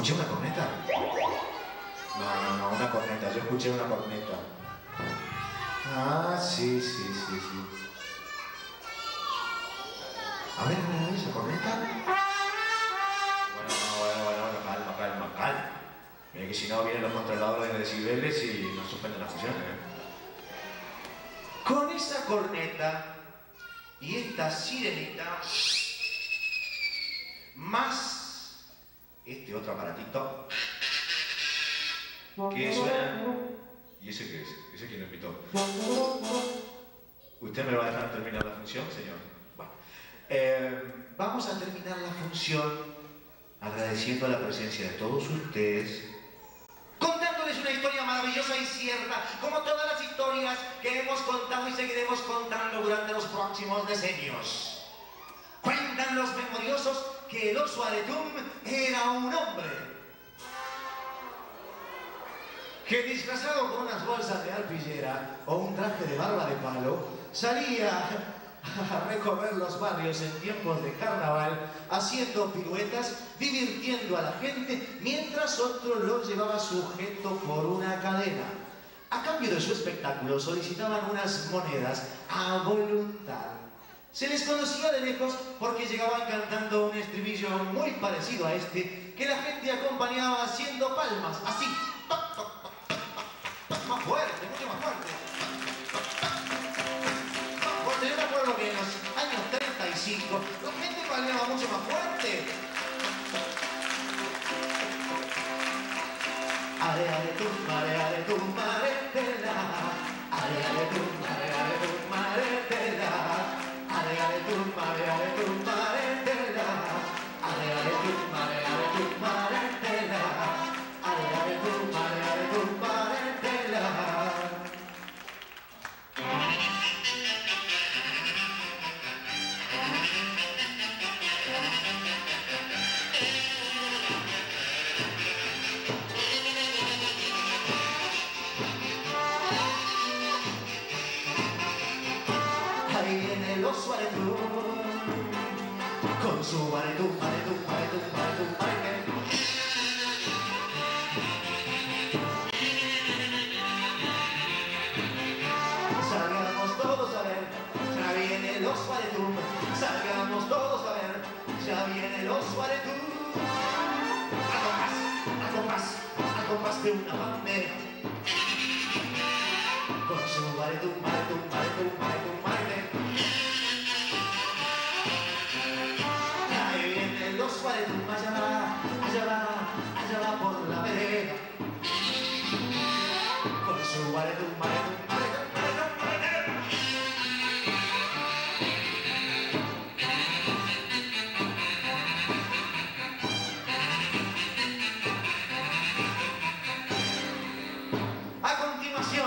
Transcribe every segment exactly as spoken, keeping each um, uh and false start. ¿Escuché una corneta? No, no, no, una corneta, yo escuché una corneta. Ah, sí, sí, sí, sí. A ver, a ver, a ver, ¿esa corneta? Bueno, bueno, bueno, bueno, calma, calma, calma. Mira que si no vienen los controladores de decibeles y nos suspenden las funciones, ¿eh? Con esa corneta y esta sirenita, más este otro aparatito que suena. ¿Y ese qué es? ¿Ese quién lo invitó? ¿Usted me va a dejar terminar la función, señor? Bueno, eh, vamos a terminar la función agradeciendo la presencia de todos ustedes, contándoles una historia maravillosa y cierta, como todas las historias que hemos contado y seguiremos contando durante los próximos decenios. Cuentan los memoriosos que el oso Aretum era un hombre que, disfrazado con unas bolsas de arpillera o un traje de barba de palo, salía a recorrer los barrios en tiempos de carnaval, haciendo piruetas, divirtiendo a la gente, mientras otro lo llevaba sujeto por una cadena. A cambio de su espectáculo solicitaban unas monedas a voluntad. Se les conocía de lejos porque llegaban cantando un estribillo muy parecido a este, que la gente acompañaba haciendo palmas, así. Más fuerte, mucho más fuerte. Porque yo me acuerdo que en los años treinta y cinco la gente palmeaba mucho más fuerte. Ale, ale, tum, ale, ale, tum, ale, tela. Ale, ale, tum, ale, ale, tum, ale, tela. Ale, ale, tum, ale, ale, tum, ale, tela. Ale, ale, tum, ale, ale, tum, ale, tela. Ale, ale, tum, ale, ale, tum, ale, tela. Con su aretum, aretum, aretum, aretum, aretum. Salgamos todos a ver, ya viene el oso Aretum. Salgamos todos a ver, ya viene el oso Aretum. A compás, a compás, a compás de una bandera. Con su aretum, aretum, aretum, aretum, aretum. Allá va, allá va, allá va por la vereda. Con su aretum, aretum, aretum, aretum, aretum. A continuación,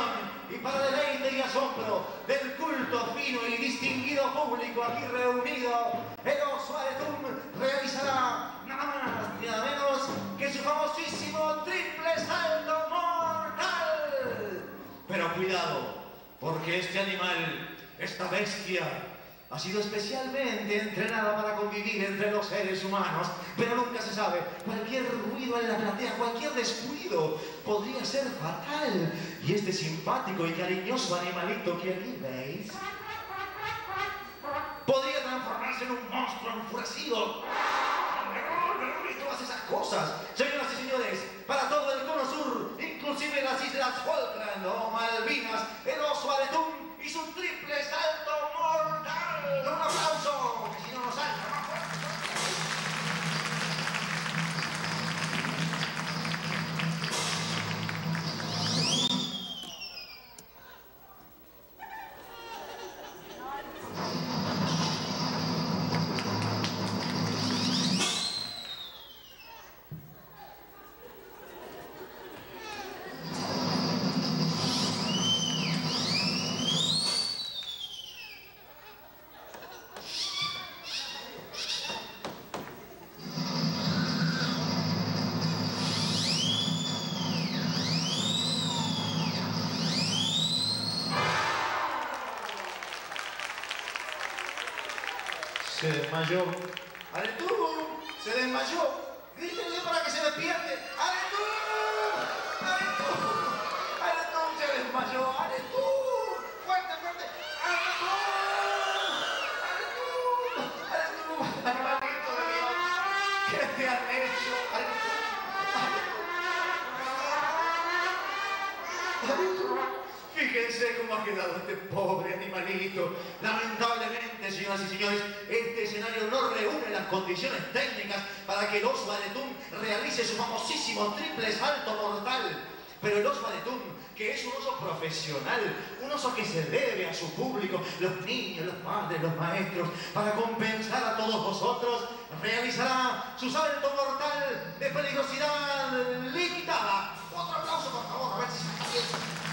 y para deleite y asombro del culto fino y distinguido público aquí reunido, el oso Aretum realizará nada menos que su famosísimo triple salto mortal. Pero cuidado, porque este animal, esta bestia, ha sido especialmente entrenada para convivir entre los seres humanos. Pero nunca se sabe, cualquier ruido en la platea, cualquier descuido podría ser fatal. Y este simpático y cariñoso animalito que aquí veis podría transformarse en un monstruo enfurecido. Todas esas cosas, señoras y señores, para todo el cono sur, inclusive las islas Falkland o Malvinas, el oso Aretum y su triple salto mortal. Un aplauso, que si no nos salta, más se desmayó. Aretum se desmayó. Grítenle para que se despierte. ¡Aretum! ¡Aretum! ¡Aretum se desmayó! ¡Aretum! ¡Fuerte, fuerte! ¡Aretum! ¡Aretum! ¡Aretum! ¡Hermanito mío! ¿Qué te han hecho? ¡Aretum! ¡Aretum! Fíjense cómo ha quedado este pobre animalito. Lamentablemente, señoras y señores, este escenario no reúne las condiciones técnicas para que el oso Aretum realice su famosísimo triple salto mortal. Pero el oso Aretum, que es un oso profesional, un oso que se debe a su público, los niños, los padres, los maestros, para compensar a todos vosotros, realizará su salto mortal de peligrosidad limitada. Otro aplauso, por favor, a ver si saca bien.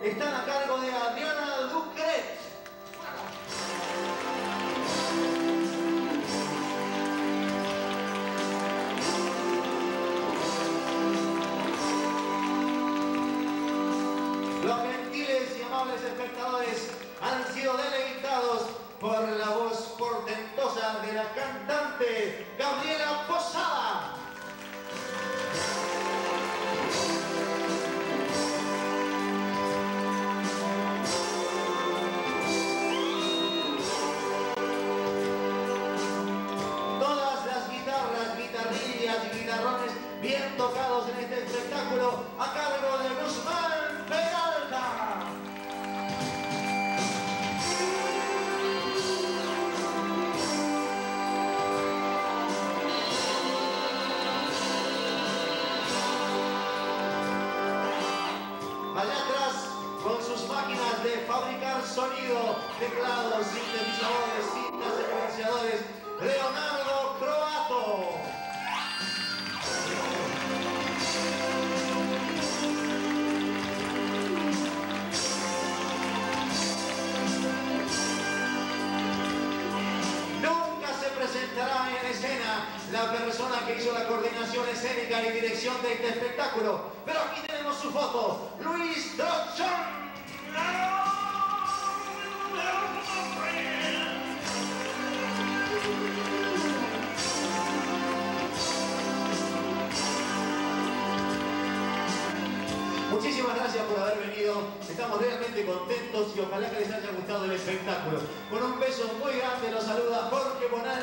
Están a cargo de Adriana Ducret. Los gentiles y amables espectadores han sido deleitados por la voz portentosa de la cantante Gabriela. Tocados en este espectáculo a cargo de escénica y dirección de este espectáculo, pero aquí tenemos su foto, Luis Trochón. Muchísimas gracias por haber venido. Estamos realmente contentos y ojalá que les haya gustado el espectáculo. Con un beso muy grande los saluda Jorge Bonaldi.